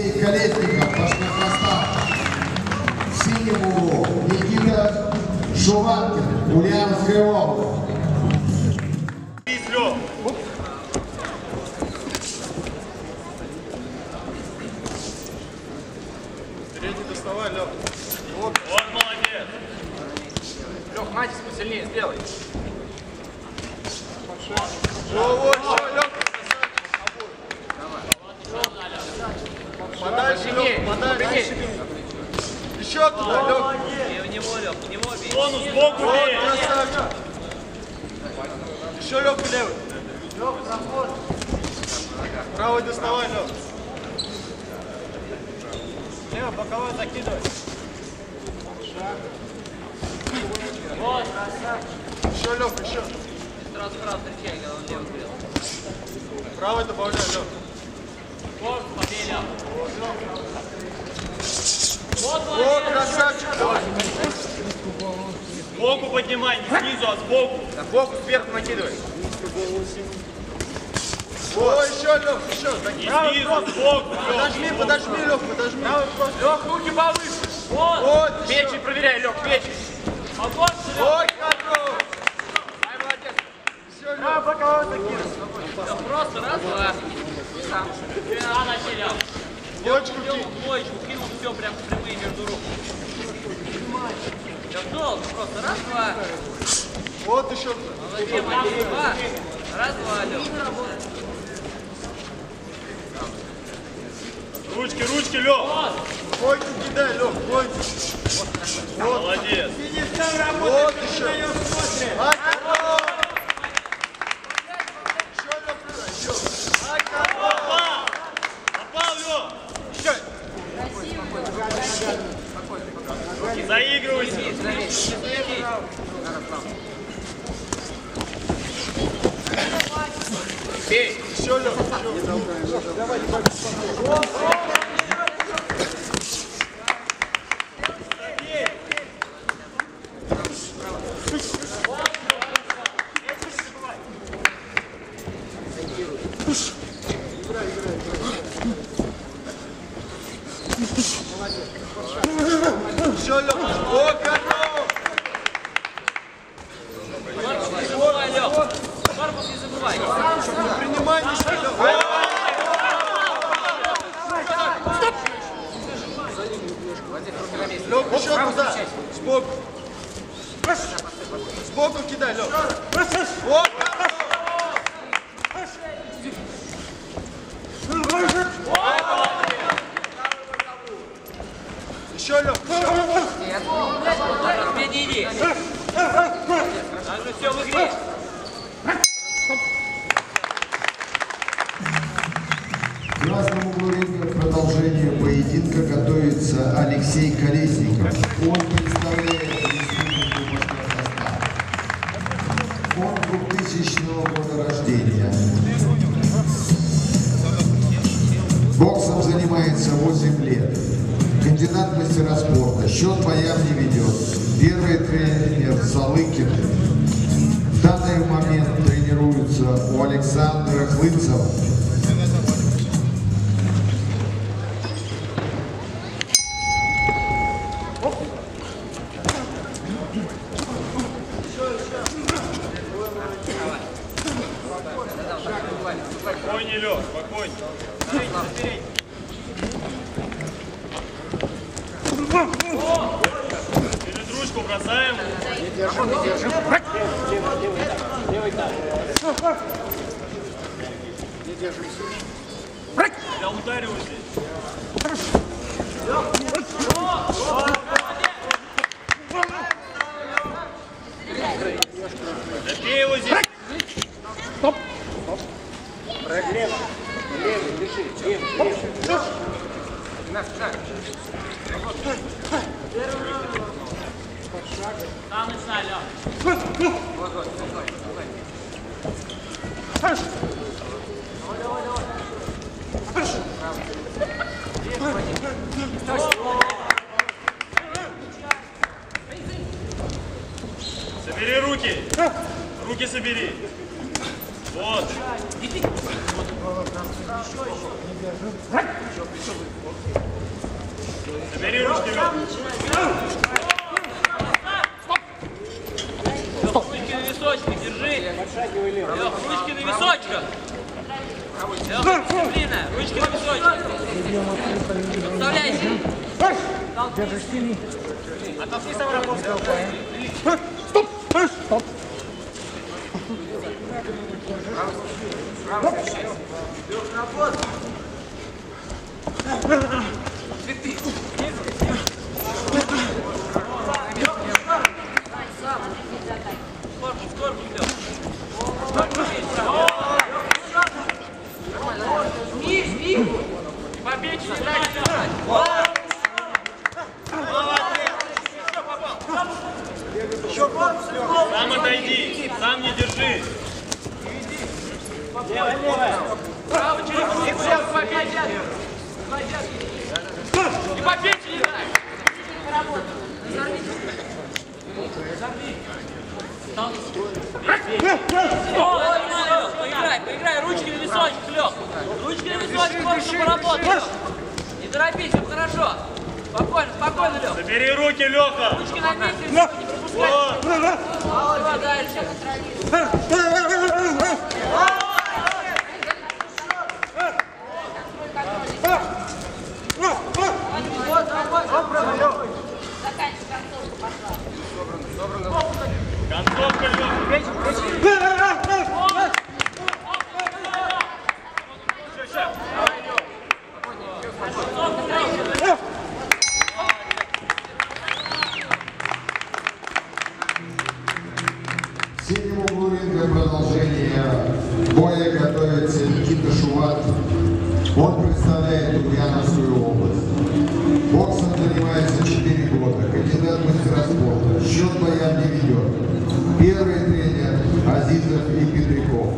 Алексей и Колесников пошли в состав. В синем углу Никита Шуваткин, Дубьяновская область. Третий доставай, Лёх. Вот молодец. Лёх, матис посильнее сделай. Вот, Лёх. Подальше, Лёх, подальше. Еще туда, Лёх. Не в него, Лёх, не в него бей. Вон, сбоку, Лёх. Еще, Лёх, левый. Лёх, проход. Правый доставай, Лёх. Лево, боковой закидывай. Вот, красавчик. Еще, Лёх, еще. Сразу справа встречай, когда он лево сбрел. Правый добавляй, Лёх. Вот, побеля. Вот, красавчик. Сбоку поднимай, не снизу, а сбоку. Сбоку сверху накидывай. О, еще, Лех, еще. Снизу, сбоку. Подожми, подожми, Лех, подожми. Лех, руки повыше. Вот, печень проверяй, Лех, печень. Ой, хорошо. Ай, молодец. Все, Лех, боковой закинул. Просто раз, два. А, начали. Двоечку кинул, все прям прямые между рук. Да долго, просто раз, два. Вот еще. Молодец, молодец, два. Раз, два, Лех. Ручки, ручки, Лёх! Двойку кидай, Лёх, двойку! Вот. Молодец! Ты не стал работать, вот еще. Ай, корова! Еще, Лёх, туда, еще! Ай, корова! Попал, Лёх! Еще! Красиво! Заигрывайся! Бей! Еще, Лёх, еще! Давай, не бойся! Алексей Колесников. Он представляет республику Мордовия. Он 2000 года рождения. Боксом занимается 8 лет. Кандидат мастера спорта. Счет боям не ведет. Первый тренер Залыкин. В данный момент тренируется у Александра Хлыцева. Вот. Ручки на височках, держи. Лёх, ручки на височках. Лёх, дисциплина, ручки на височках. Подставляйся. Держишь сильный. Оттолкни сам работу. Стоп, стоп. Сам отойди, сам не держи. Левая, левая. Право через руку, по печени. И по печени дай. Поиграй, поиграй. Ручки на височек, Лёх. Ручки на височек, корпус поработай. Не торопись, все хорошо. Спокойно, спокойно, Лёх. Забери руки, Лёха. Ручки на месте, не пропускай. Давай дальше. Синему углу ринга продолжение боя готовится Никита Шуваткин. Он представляет Дубьяновскую область. Боксом занимается 4 года, кандидат в мастера спорта, счет боя не ведет. Первый тренер Азизов и Петриков.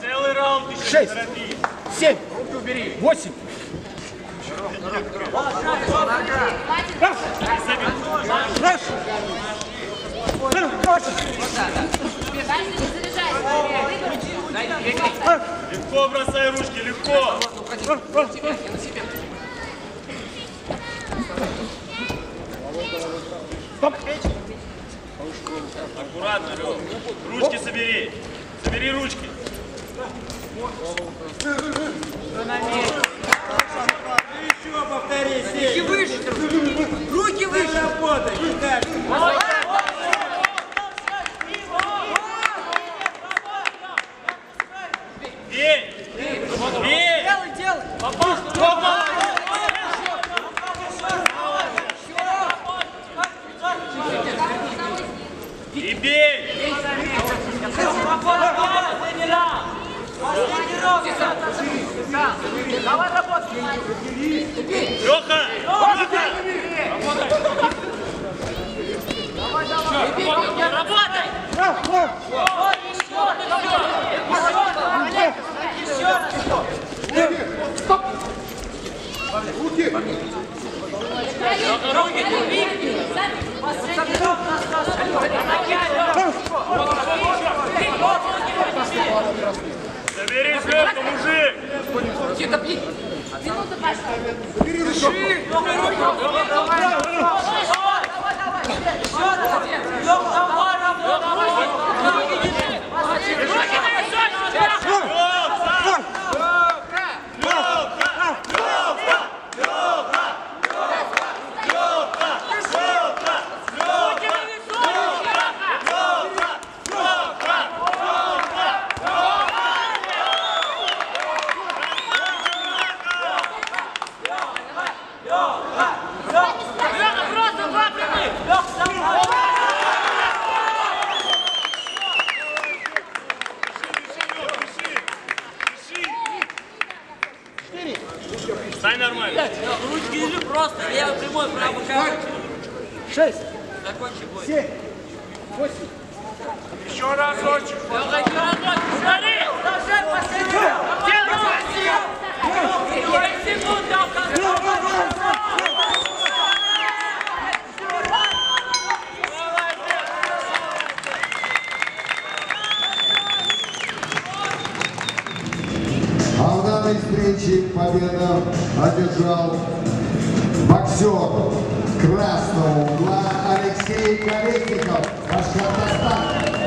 Целый раунд еще. 6, 7, 8. Легко бросай ручки, легко. Стоп. Аккуратно, Лёх. Ручки собери. Собери ручки. Еще повтори. Руки выше. Руки выше. Работай. Бей. Бей. Делай, делай. Попал. И бей! Давай работай! Лёха! Работай! Работай! Стоп! Руки! Забери лёгко, мужик! Где-то пить! Минута пошла! Забери лёгко! Давай! Сань нормально. Ручки держи просто, левый прямой, правый. 6. Закончи бой. 7. 8. Еще разочек. А в данной встрече победу одержал боксер красного угла Алексей Колесников, Башкортостан.